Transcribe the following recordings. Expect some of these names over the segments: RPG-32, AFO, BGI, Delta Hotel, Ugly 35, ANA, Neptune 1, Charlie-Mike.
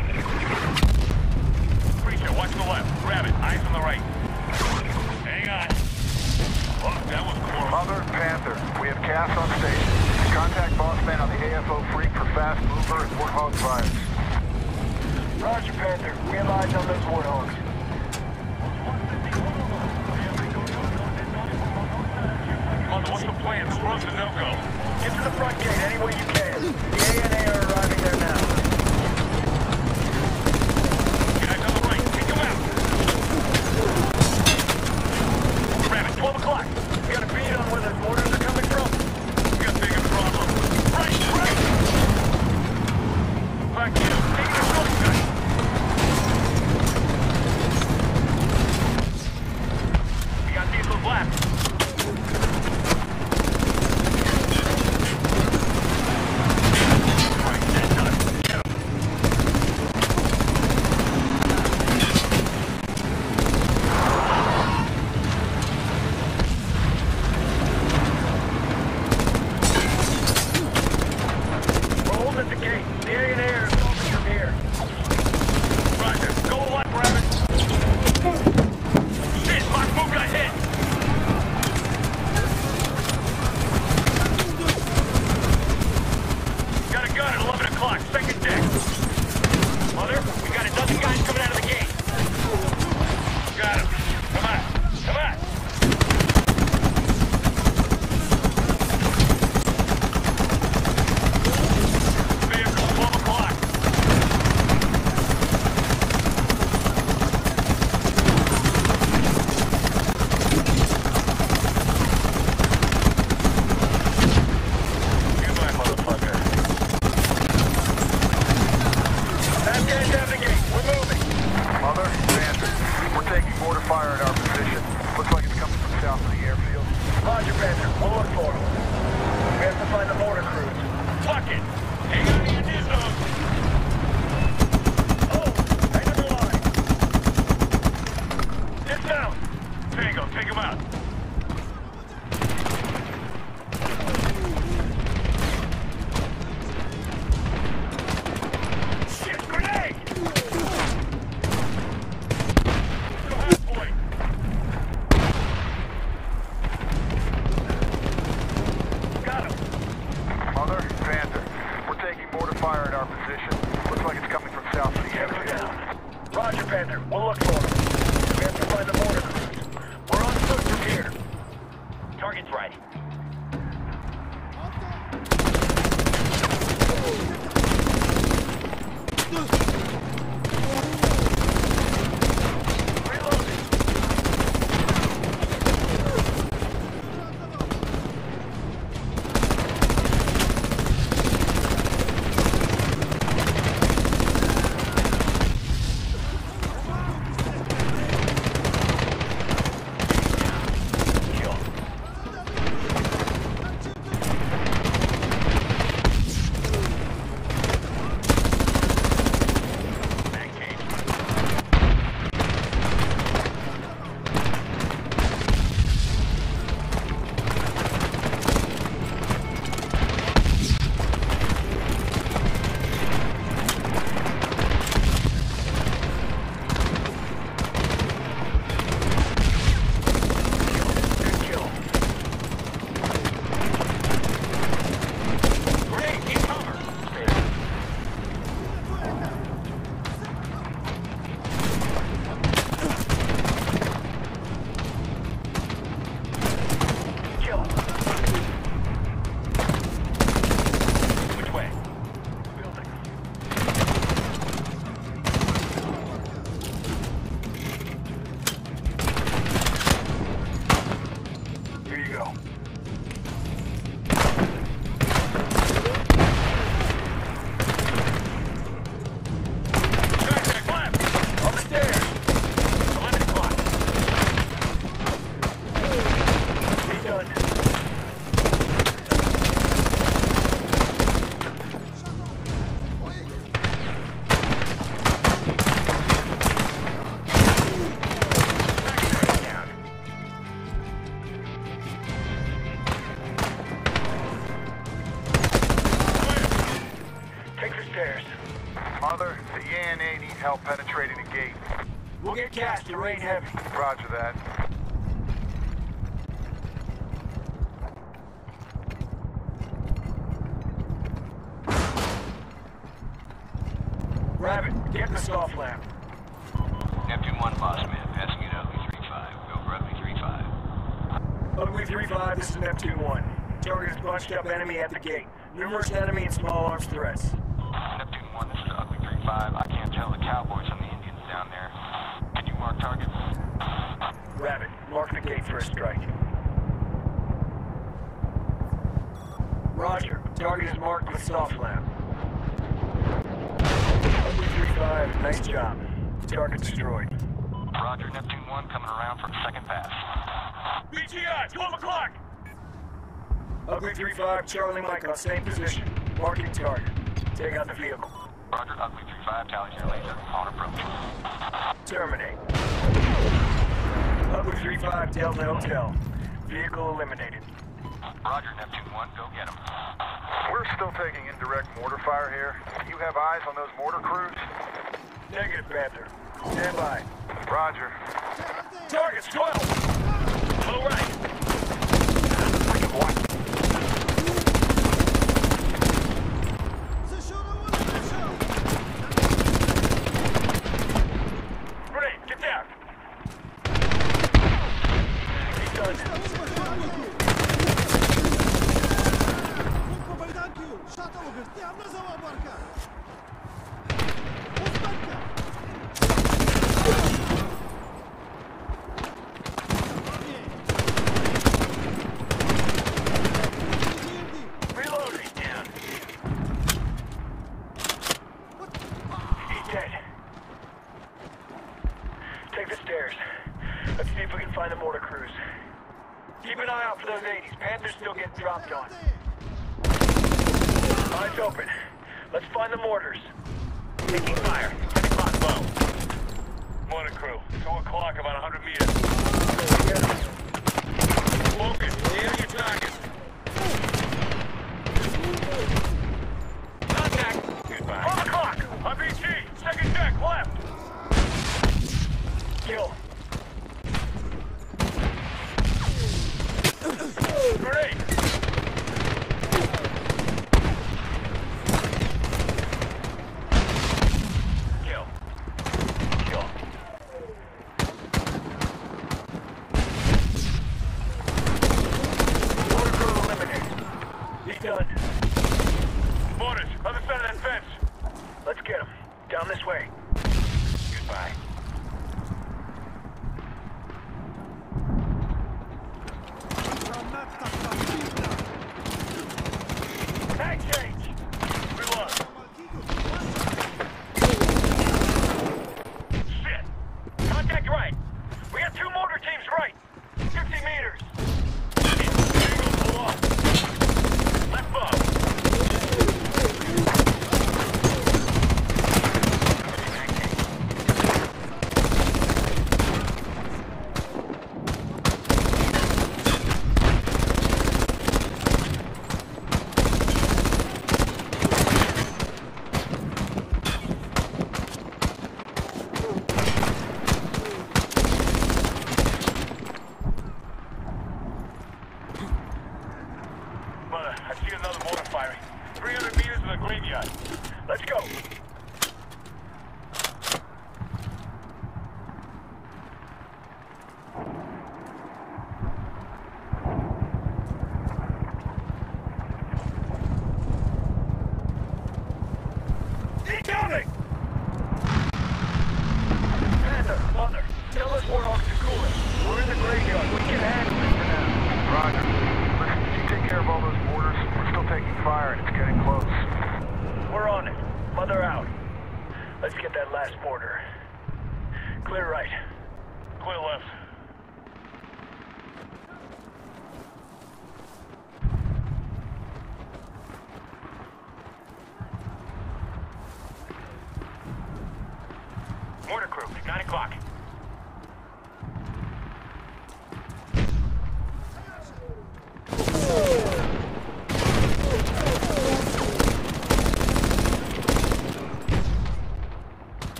Preacher, watch the left. Grab it. Eyes on the right. Hang on. Look, that was close. Mother Panther, we have Cass on station. Contact boss man on the AFO freak for fast mover and warthog fires. Roger, Panther. We have eyes on those warthogs. Mother, what's the plan? This road's a no-go. Get to the front gate any way you can. The ANA are arriving there now. Guys on the right, take them out. Grab it, 12 o'clock. We got a bead on where those mortars are coming from. We got bigger problems. Right, right! Back in, take the shortcut. We got these little blasts. Stairs. Mother, the ANA need help penetrating the gate. We'll get cast, the rain heavy. Roger that. Rabbit, get in the soft lamp. Neptune 1 boss man, passing you to Ugly 35. Go for Ugly 35. Ugly 35, this is Neptune 1. Target is bunched up enemy at the gate. Numerous enemy and small arms threats. Neptune 1, this is Ugly 35. I can't tell, the cowboys and the Indians down there. Can you mark target? Rabbit, mark the gate for a strike. Roger, target is marked with soft lamp. Ugly 35, nice job. Target destroyed. Roger, Neptune 1 coming around for a second pass. BGI, 12 o'clock! Ugly 35, Charlie-Mike on same position. Marking target. Take out the vehicle. Roger, Ugly 35, tallies your laser. On approach. Terminate. Ugly 35, Delta Hotel. Vehicle eliminated. Roger, Neptune 1, go get him. We're still taking indirect mortar fire here. You have eyes on those mortar crews? Negative, Panther. Stand by. Roger. Target's 12! All right.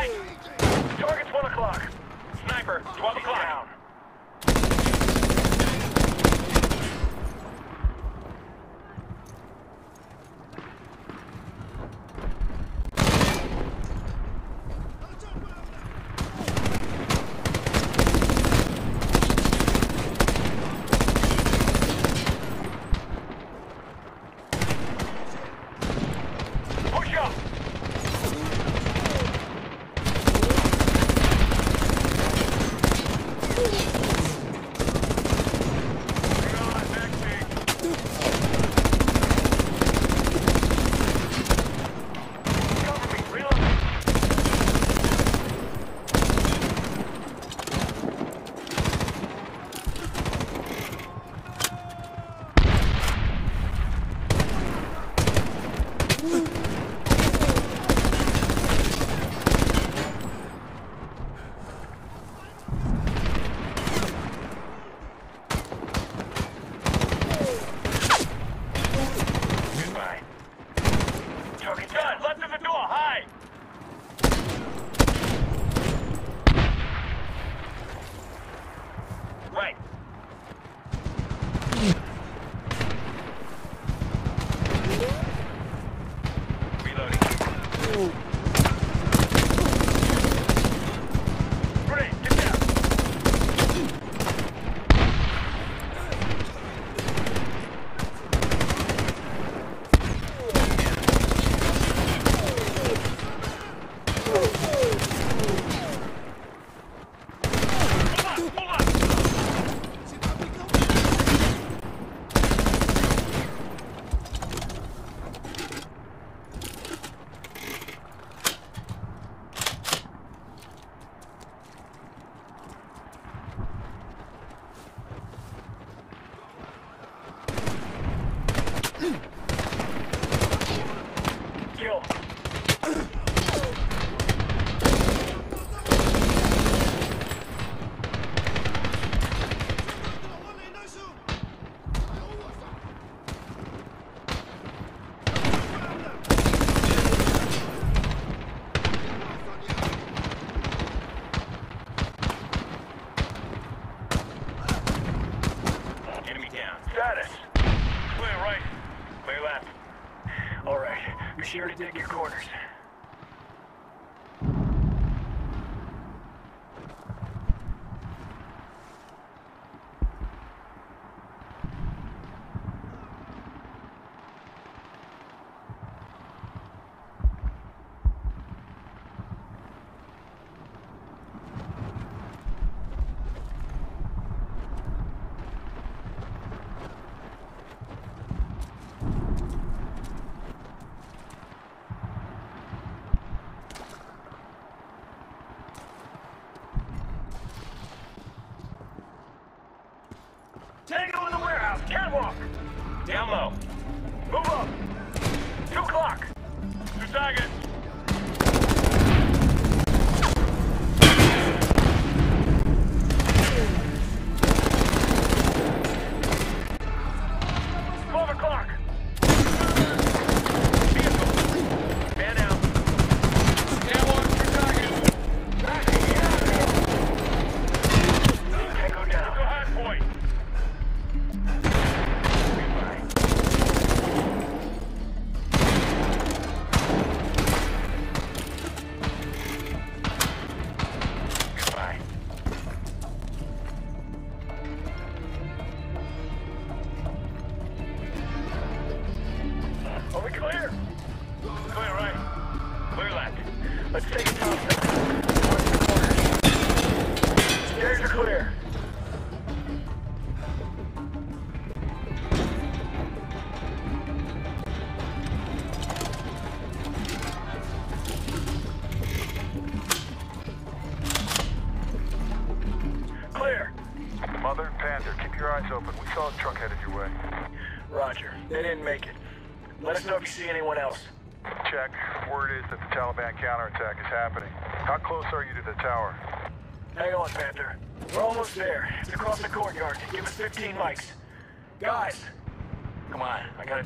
Eye. Target's 1 o'clock. Sniper, 12 o'clock. Down. Tango in the warehouse, catwalk! Down low. Move up! 2 o'clock! Two targets!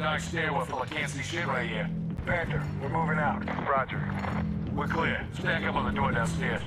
Dark stairwell full of can't see shit right here. Panther, we're moving out. Roger. We're clear. Stack up on the door downstairs.